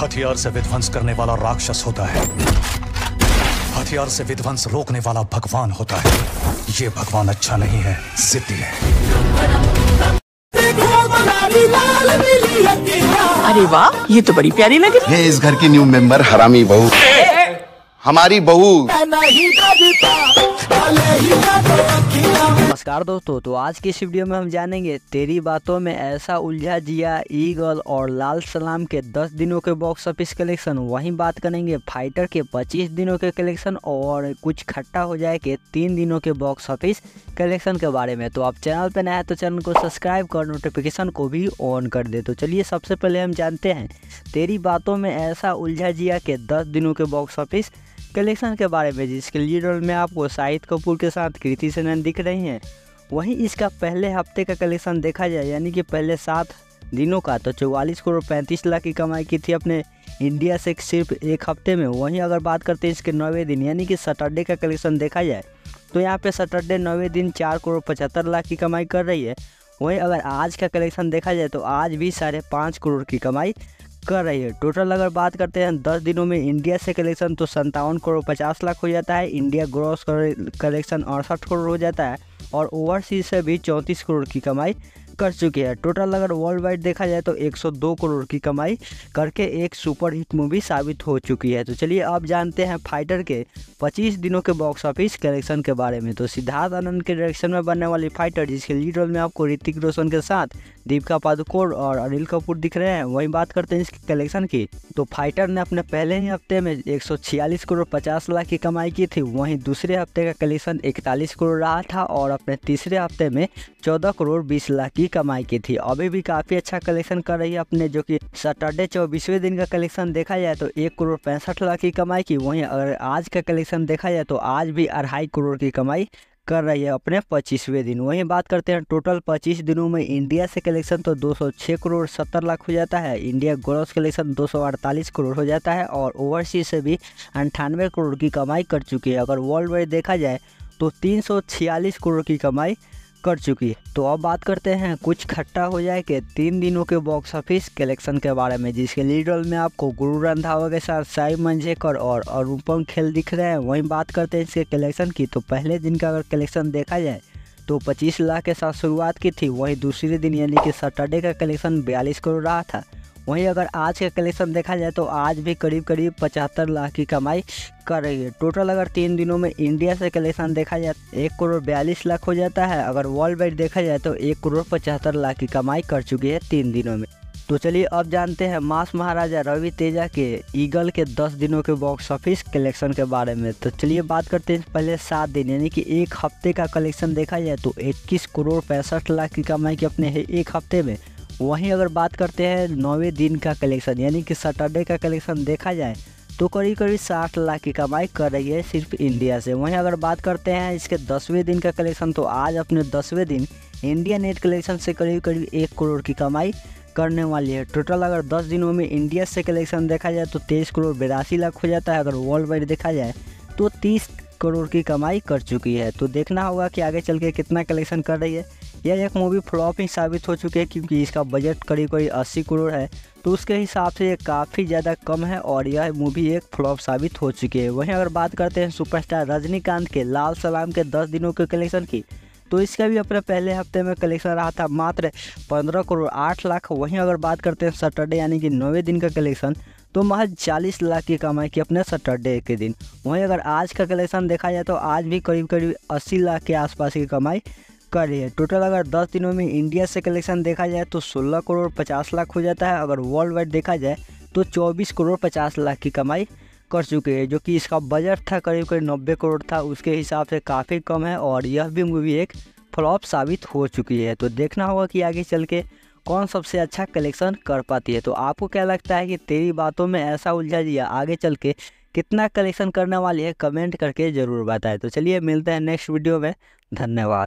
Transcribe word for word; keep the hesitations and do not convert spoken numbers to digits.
हथियार से विध्वंस करने वाला राक्षस होता है, हथियार से विध्वंस रोकने वाला भगवान होता है। ये भगवान अच्छा नहीं है, सिद्धि है। अरे वाह, ये तो बड़ी प्यारी लग रही है। इस घर की न्यू मेंबर हरामी बहू, हमारी बहू। नमस्कार दोस्तों, तो आज की इस वीडियो में हम जानेंगे तेरी बातों में ऐसा उलझा जिया, ईगल और लाल सलाम के दस दिनों के बॉक्स ऑफिस कलेक्शन। वहीं बात करेंगे फाइटर के पच्चीस दिनों के कलेक्शन और कुछ खट्टा हो जाए के तीन दिनों के बॉक्स ऑफिस कलेक्शन के बारे में। तो आप चैनल पर नए हैं तो चैनल को सब्सक्राइब कर नोटिफिकेशन को भी ऑन कर दे। तो चलिए सबसे पहले हम जानते हैं तेरी बातों में ऐसा उलझा जिया के दस दिनों के बॉक्स ऑफिस कलेक्शन के बारे में, जिसके लीड रोल में आपको शाहिद कपूर के साथ कृति सेनन दिख रही हैं। वहीं इसका पहले हफ्ते का कलेक्शन देखा जाए, यानी कि पहले सात दिनों का, तो चौवालीस करोड़ पैंतीस लाख की कमाई की थी अपने इंडिया से सिर्फ एक हफ्ते में। वहीं अगर बात करते हैं इसके नौवें दिन यानी कि सैटरडे का कलेक्शन देखा जाए, तो यहाँ पे सैटरडे नौवें दिन चार करोड़ पचहत्तर लाख की कमाई कर रही है। वहीं अगर आज का कलेक्शन देखा जाए तो आज भी साढ़े पाँच करोड़ की कमाई कर रही है। टोटल अगर बात करते हैं दस दिनों में इंडिया से कलेक्शन, तो संतावन करोड़ पचास लाख हो जाता है। इंडिया ग्रॉस कलेक्शन अड़सठ करोड़ हो जाता है और ओवरसीज से भी चौंतीस करोड़ की कमाई कर चुकी है। टोटल अगर वर्ल्ड वाइड देखा जाए तो एक सौ दो करोड़ की कमाई करके एक सुपर हिट मूवी साबित हो चुकी है। तो चलिए अब जानते हैं फाइटर के पच्चीस दिनों के बॉक्स ऑफिस कलेक्शन के बारे में। तो सिद्धार्थ आनंद के डायरेक्शन में बनने वाली फाइटर, जिसके लीड रोल में आपको ऋतिक रोशन के साथ दीपिका पादुकोर और अनिल कपूर दिख रहे हैं। वहीं बात करते हैं इसके कलेक्शन की, तो फाइटर ने अपने पहले ही हफ्ते में एक सौ छियालीस करोड़ पचास लाख की कमाई की थी। वहीं दूसरे हफ्ते का कलेक्शन इकतालीस करोड़ रहा था और अपने तीसरे हफ्ते में चौदह करोड़ बीस लाख की कमाई की थी। अभी भी काफी अच्छा कलेक्शन कर रही है अपने, जो कि सैटरडे चौबीसवें दिन का कलेक्शन देखा जाए तो एक करोड़ पैंसठ लाख की कमाई की। वहीं अगर आज का कलेक्शन देखा जाए तो आज भी अढ़ाई करोड़ की कमाई कर रही है अपने पच्चीसवें दिन। वहीं बात करते हैं टोटल पच्चीस दिनों में इंडिया से कलेक्शन, तो दो सौ छह करोड़ सत्तर लाख हो जाता है। इंडिया ग्रॉस कलेक्शन दो सौ अड़तालीस करोड़ हो जाता है और ओवरसीज से भी अंठानवे करोड़ की कमाई कर चुकी है। अगर वर्ल्ड वाइड देखा जाए तो तीन सौ छियालीस करोड़ की कमाई कर चुकी है। तो अब बात करते हैं कुछ खट्टा हो जाए के तीन दिनों के बॉक्स ऑफिस कलेक्शन के बारे में, जिसके लीड रोल में आपको गुरु रंधावा के साथ साई मंझेकर और अनुपम खेल दिख रहे हैं। वहीं बात करते हैं इसके कलेक्शन की, तो पहले दिन का अगर कलेक्शन देखा जाए तो पच्चीस लाख के साथ शुरुआत की थी। वहीं दूसरे दिन यानी कि सैटरडे का कलेक्शन बयालीस करोड़ रहा था। वहीं अगर आज का कलेक्शन देखा जाए तो आज भी करीब करीब पचहत्तर लाख की कमाई कर रही है। टोटल अगर तीन दिनों में इंडिया से कलेक्शन देखा जाए एक करोड़ बयालीस लाख हो जाता है। अगर वर्ल्ड वाइड देखा जाए तो एक करोड़ पचहत्तर लाख की कमाई कर चुकी है तीन दिनों में। तो चलिए अब जानते हैं मास महाराजा रवि तेजा के ईगल के दस दिनों के बॉक्स ऑफिस कलेक्शन के बारे में। तो चलिए बात करते हैं पहले सात दिन यानी कि एक हफ्ते का कलेक्शन देखा जाए तो इक्कीस करोड़ पैंसठ लाख की कमाई की अपने है एक हफ्ते में। वहीं अगर बात करते हैं नौवें दिन का कलेक्शन यानी कि सैटरडे का कलेक्शन देखा जाए तो करीब करीब साठ लाख की कमाई कर रही है सिर्फ इंडिया से। वहीं अगर बात करते हैं इसके दसवें दिन का कलेक्शन, तो आज अपने दसवें दिन इंडिया नेट कलेक्शन से करीब करीब एक करोड़ की कमाई करने वाली है। टोटल अगर दस दिनों में इंडिया से कलेक्शन देखा जाए तो तेईस करोड़ बिरासी लाख हो जाता है। अगर वर्ल्ड वाइड देखा जाए तो तीस करोड़ की कमाई कर चुकी है। तो देखना होगा कि आगे चल के कितना कलेक्शन कर रही है। यह एक मूवी फ्लॉप ही साबित हो चुकी है क्योंकि इसका बजट करीब करीब अस्सी करोड़ है, तो उसके हिसाब से ये काफ़ी ज़्यादा कम है और यह मूवी एक फ्लॉप साबित हो चुकी है। वहीं अगर बात करते हैं सुपरस्टार रजनीकांत के लाल सलाम के दस दिनों के कलेक्शन की, तो इसका भी अपने पहले हफ्ते में कलेक्शन रहा था मात्र पंद्रह करोड़ आठ लाख। वहीं अगर बात करते हैं सैटरडे यानी कि नौवें दिन का कलेक्शन, तो महज चालीस लाख की कमाई की अपने सैटरडे के दिन। वहीं अगर आज का कलेक्शन देखा जाए तो आज भी करीब करीब अस्सी लाख के आसपास की कमाई कर रही है। टोटल अगर दस दिनों में इंडिया से कलेक्शन देखा जाए तो सोलह करोड़ पचास लाख हो जाता है। अगर वर्ल्ड वाइड देखा जाए तो चौबीस करोड़ पचास लाख की कमाई कर चुकी है, जो कि इसका बजट था करीब करीब नब्बे करोड़ था, उसके हिसाब से काफ़ी कम है और यह भी मूवी एक फ्लॉप साबित हो चुकी है। तो देखना होगा कि आगे चल के कौन सबसे अच्छा कलेक्शन कर पाती है। तो आपको क्या लगता है कि तेरी बातों में ऐसा उलझा जिया आगे चल के कितना कलेक्शन करने वाली है, कमेंट करके ज़रूर बताएं। तो चलिए मिलते हैं नेक्स्ट वीडियो में, धन्यवाद।